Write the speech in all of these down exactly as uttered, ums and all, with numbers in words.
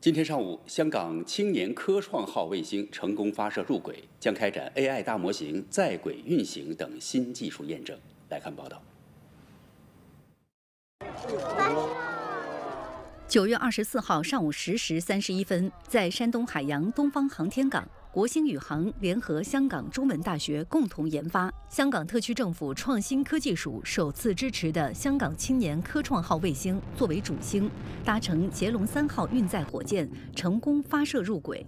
今天上午，香港青年科创号卫星成功发射入轨，将开展 A I 大模型在轨运行等新技术验证。来看报道。九月二十四号上午十时三十一分，在山东海洋东方航天港。 国星宇航联合香港中文大学共同研发，香港特区政府创新科技署首次支持的香港青年科创号卫星作为主星，搭乘捷龙三号运载火箭成功发射入轨。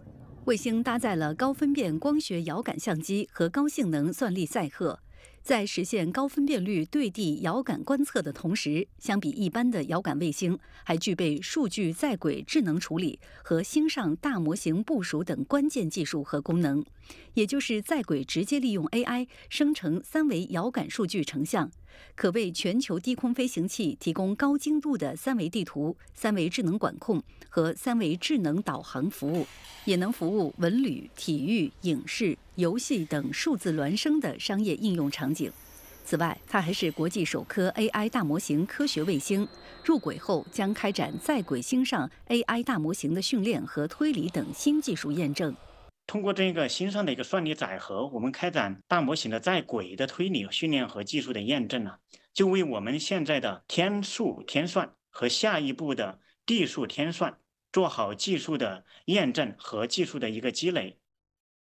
卫星搭载了高分辨光学遥感相机和高性能算力载荷，在实现高分辨率对地遥感观测的同时，相比一般的遥感卫星，还具备数据在轨智能处理和星上大模型部署等关键技术和功能，也就是在轨直接利用 A I 生成三维遥感数据成像，可为全球低空飞行器提供高精度的三维地图、三维智能管控和三维智能导航服务，也能服务文旅、体育、影视、 游戏等数字孪生的商业应用场景。此外，它还是国际首颗 A I 大模型科学卫星。入轨后，将开展在轨星上 A I 大模型的训练和推理等新技术验证。通过这个星上的一个算力载荷，我们开展大模型的在轨的推理训练和技术的验证呢、啊，就为我们现在的天数天算和下一步的地数天算做好技术的验证和技术的一个积累。